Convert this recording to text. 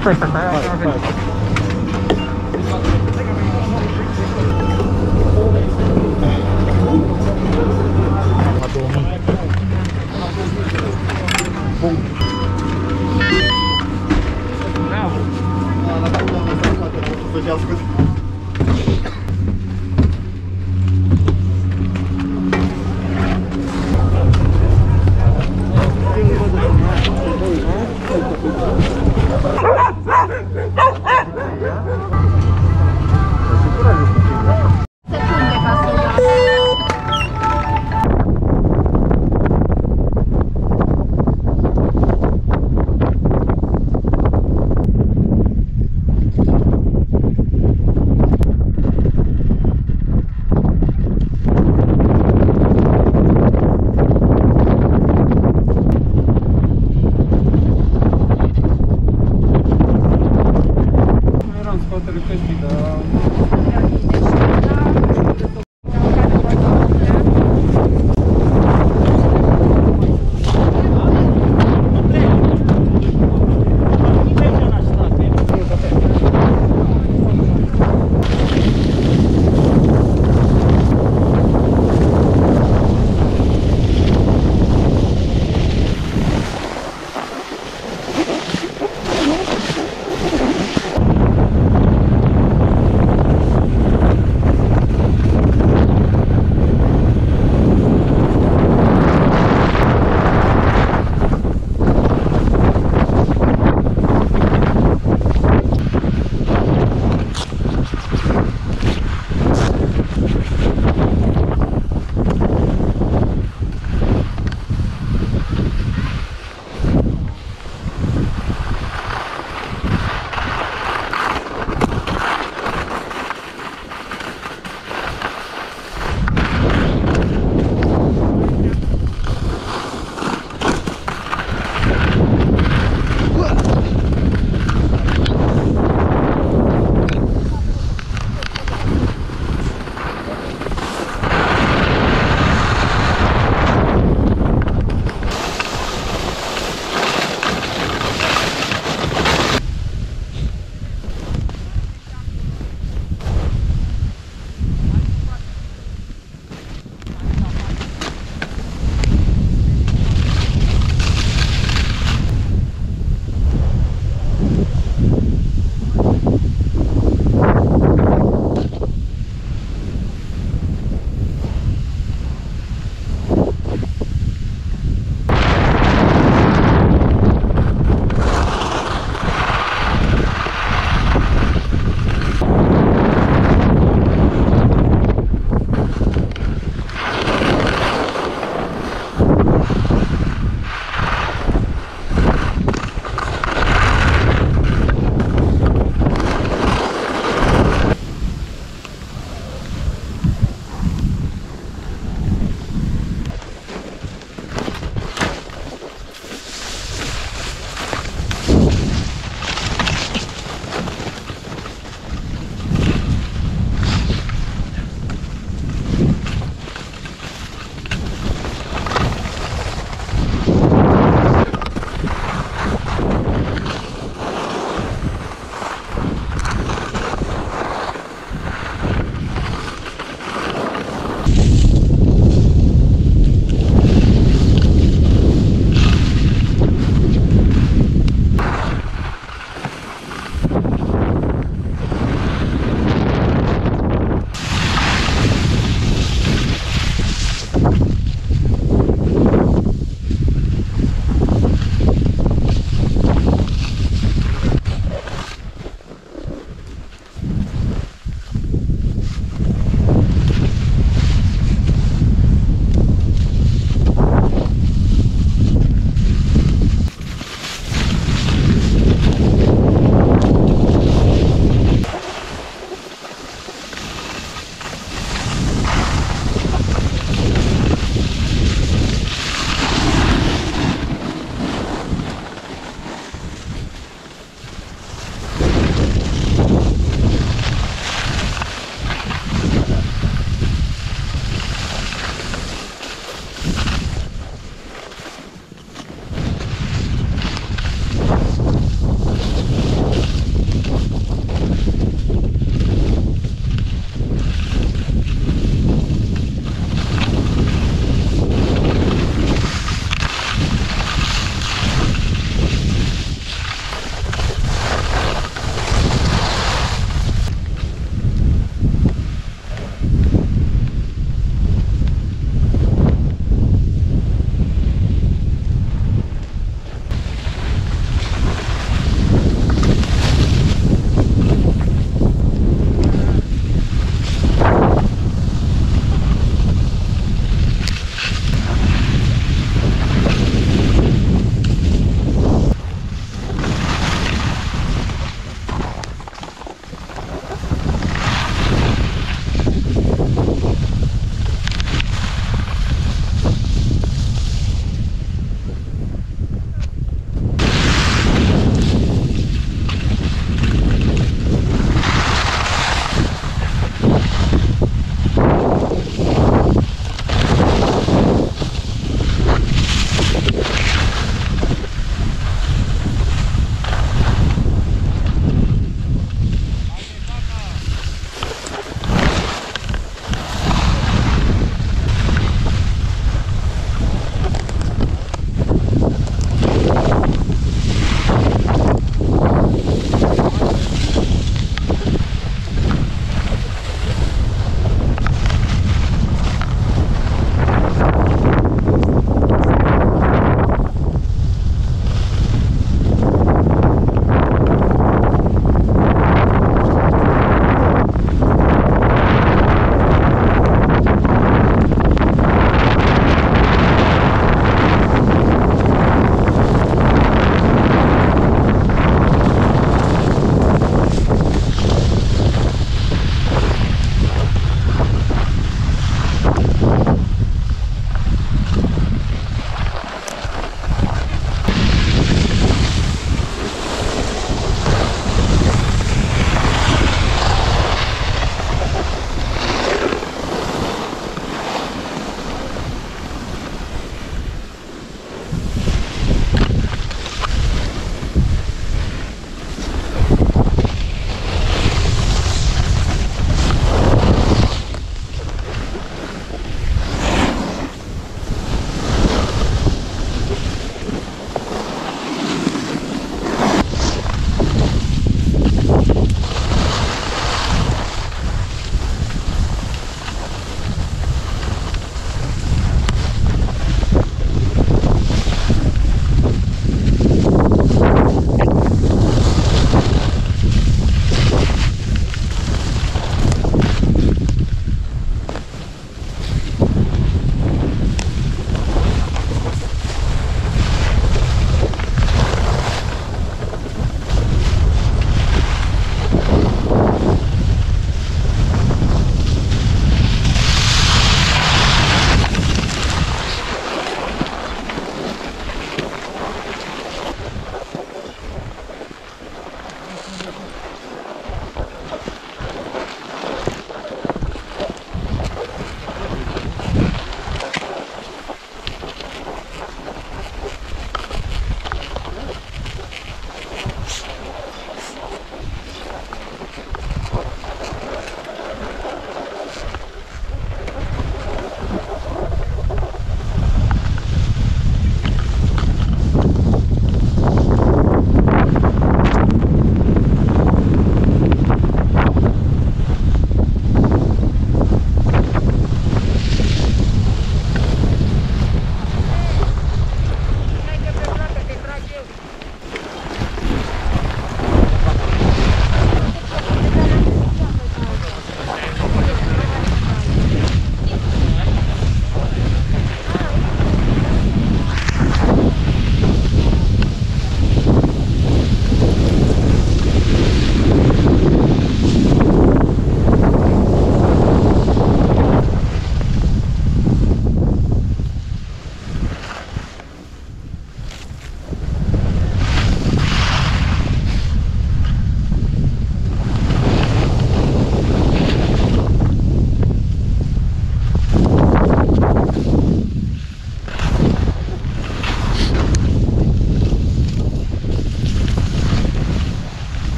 Perfect.